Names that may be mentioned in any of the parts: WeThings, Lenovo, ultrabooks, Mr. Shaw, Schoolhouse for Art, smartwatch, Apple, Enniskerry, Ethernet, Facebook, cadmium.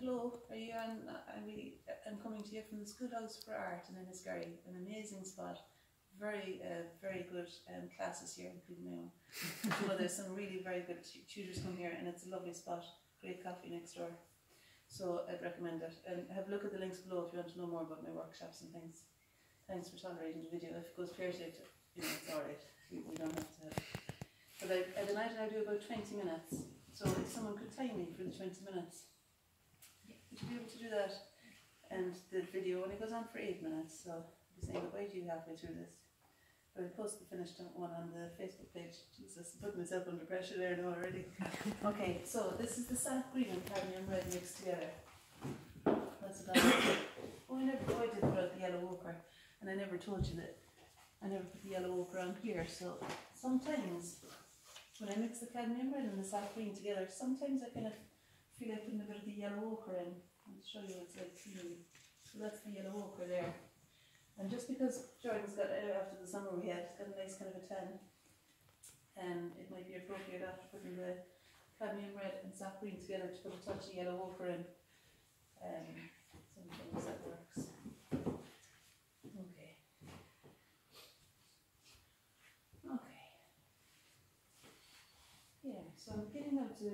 Hello, are you on? I'm coming to you from the Schoolhouse for Art in Enniskerry, an amazing spot. Very good classes here, including my own. Well, there's some really very good tutors come here, and it's a lovely spot. Great coffee next door. So I'd recommend it. And have a look at the links below if you want to know more about my workshops and things. Thanks for tolerating the video. If it goes pear-shaped, you know, it's all right. We don't have to. But at a night I do about 20 minutes. So if someone could time me for the 20 minutes, would you be able to do that? And the video only goes on for 8 minutes, so I'll be saying goodbye to you halfway through this. But I'll post the finished one on the Facebook page. Jesus, I put myself under pressure there now already. Okay, so this is the sap green and cadmium red mixed together. That's what I did. Oh, I did put out the yellow ochre, and I never told you that. I never put the yellow ochre on here, so sometimes when I mix the cadmium red and the sap green together, sometimes I kind of feel like putting a bit of the yellow ochre in. I'll show you what it's like clean. So that's the yellow ochre there. And just because Jordan's got out after the summer we had, it's got a nice kind of a tan, and it might be appropriate after putting the cadmium red and sap green together to put a touch of yellow ochre in. Sometimes that works. Okay. Yeah, so I'm getting out to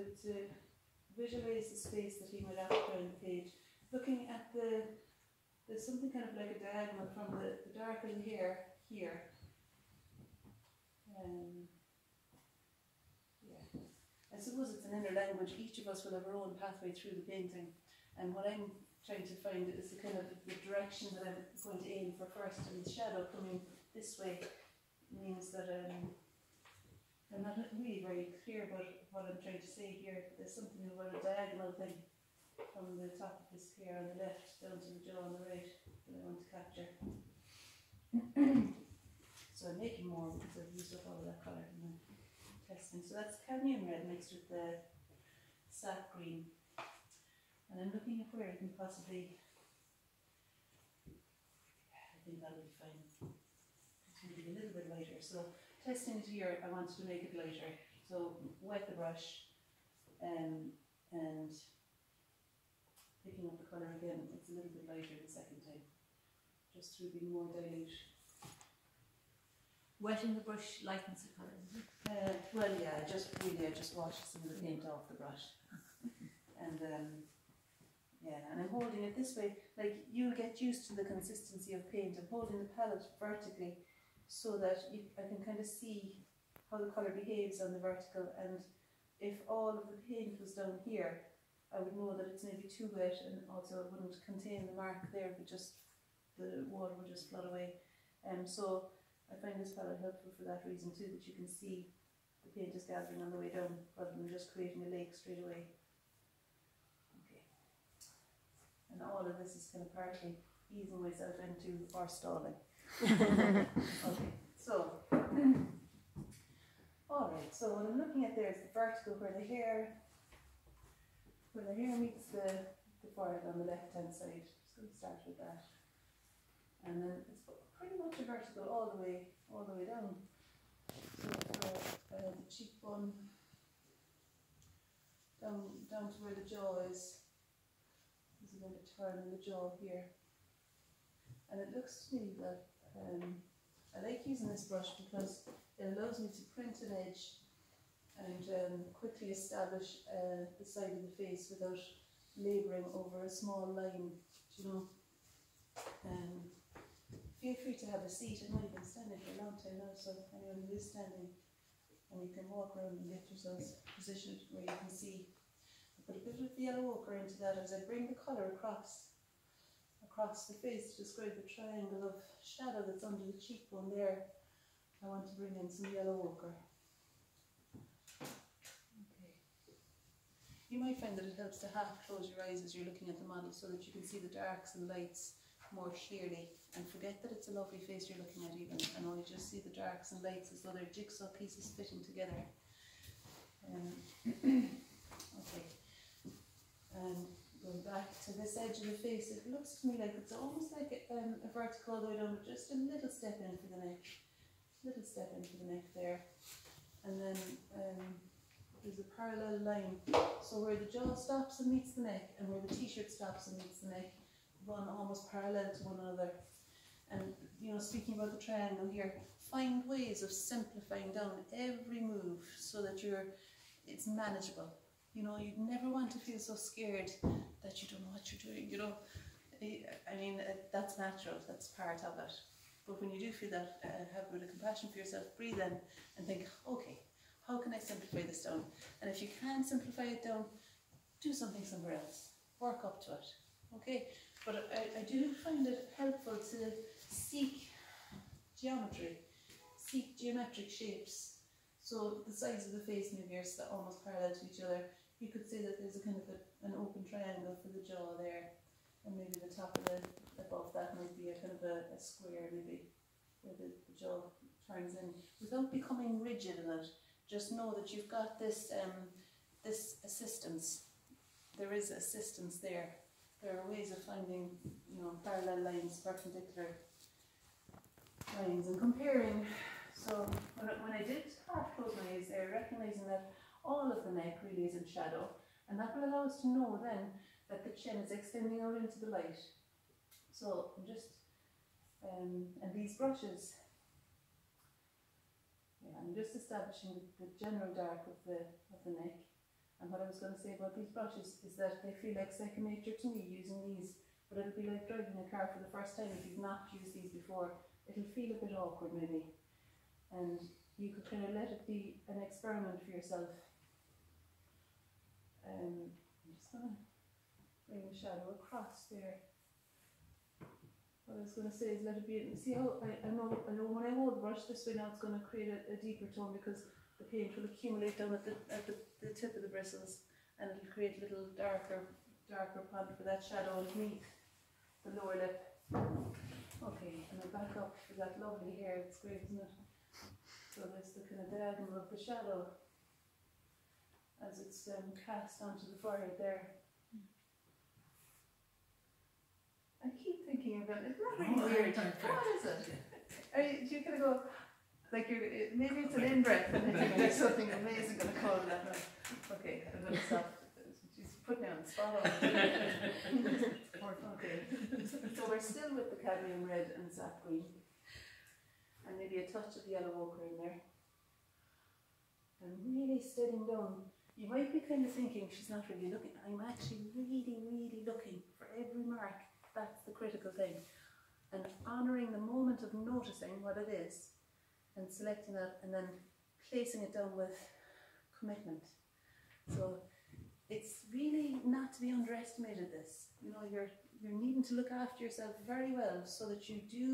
visualize the space that he went after on the page, looking at the, there's something kind of like a diagonal from the darker hair here. Yeah. I suppose it's an inner language. Each of us will have our own pathway through the painting, and what I'm trying to find is the kind of the direction that I'm going to aim for first, and the shadow coming this way means that I'm not really very clear about what I'm trying to say here. There's something about a diagonal thing from the top of his hair on the left down to the jaw on the right that I want to capture. So I'm making more because I've used up all of that colour in the testing. So that's cadmium red mixed with the sap green. And I'm looking at where I can possibly, I think that'll be fine. It's going to be a little bit lighter. So testing it here, I wanted to make it lighter. So wet the brush and picking up the colour again. It's a little bit lighter the second time, just through being more dilute. Wetting the brush lightens the colour, isn't it? Well, yeah, I just wash some of the paint off the brush. And yeah, and I'm holding it this way, like you'll get used to the consistency of paint. I'm holding the palette vertically so that I can kind of see how the colour behaves on the vertical, and if all of the paint was down here, I would know that it's maybe too wet, and also it wouldn't contain the mark there, but just the water would just flood away. So I find this palette helpful for that reason too, that you can see the paint is gathering on the way down rather than just creating a lake straight away. Okay. And all of this is kind of partly easing myself into or stalling. Okay, so alright, so what I'm looking at there is the vertical where the hair meets the forehead on the left-hand side. Just going to start with that. And then it's pretty much a vertical all the way down. So the cheekbone, down to where the jaw is. There's a bit of turn in the jaw here. And it looks to me that I like using this brush because it allows me to print an edge and quickly establish the side of the face without labouring over a small line, you know. Feel free to have a seat. I know you've been standing for a long time now, so if anyone is standing, and you can walk around and get yourselves positioned where you can see. I put a bit of the yellow ochre into that as I bring the colour across the face to describe the triangle of shadow that's under the cheekbone there. I want to bring in some yellow ochre. You might find that it helps to half close your eyes as you're looking at the model so that you can see the darks and lights more clearly, and forget that it's a lovely face you're looking at even, and only just see the darks and lights as though they're jigsaw pieces fitting together. Okay, going back to this edge of the face, it looks to me like it's almost like a vertical all the way down, but just a little step in for the neck there, and then is a parallel line. So where the jaw stops and meets the neck and where the t-shirt stops and meets the neck run almost parallel to one another. And, you know, speaking about the triangle here, find ways of simplifying down every move so that it's manageable. You know, you'd never want to feel so scared that you don't know what you're doing, you know. I mean, that's natural, that's part of it. But when you do feel that, have a bit of compassion for yourself, breathe in and think, okay, how can I simplify this down? And if you can simplify it down, do something somewhere else. Work up to it, okay? But I do find it helpful to seek geometry, seek geometric shapes. So the sides of the face maybe are almost parallel to each other. You could say that there's a kind of an open triangle for the jaw there. And maybe the top of above that might be a kind of a square, maybe, where the jaw turns in. Without becoming rigid in it, just know that you've got this, this assistance. There is assistance there. There are ways of finding, you know, parallel lines, perpendicular lines, and comparing. So when I did half close my eyes there, recognizing that all of the neck really is in shadow, and that will allow us to know then that the chin is extending out into the light. So I'm just, and these brushes, yeah, I'm just establishing the general dark of the neck. And what I was going to say about these brushes is that they feel like second nature to me using these, but it'll be like driving a car for the first time if you've not used these before. It'll feel a bit awkward maybe. And you could kind of let it be an experiment for yourself. I'm just going to bring the shadow across there. What I was going to say is let it be, see how, I know when I hold the brush this way now it's going to create a deeper tone because the paint will accumulate down at the tip of the bristles and it'll create a little darker pond for that shadow underneath the lower lip. Okay, and then back up for that lovely hair, it's great, isn't it? So there's the kind of diagonal of the shadow as it's cast onto the forehead there. I keep thinking about it. Isn't that really weird? What is it? Do you kind of go, like, maybe it's an in-breath and then there's something amazing going to call that one. Okay, I'm going to stop. She's put me on the spot. Okay. So we're still with the cadmium red and sap green. And maybe a touch of yellow ochre in there. And really steadying down. You might be kind of thinking, she's not really looking. I'm actually really, really looking for every mark. That's the critical thing. And honouring the moment of noticing what it is and selecting that and then placing it down with commitment. So it's really not to be underestimated, this. You know, you're needing to look after yourself very well so that you do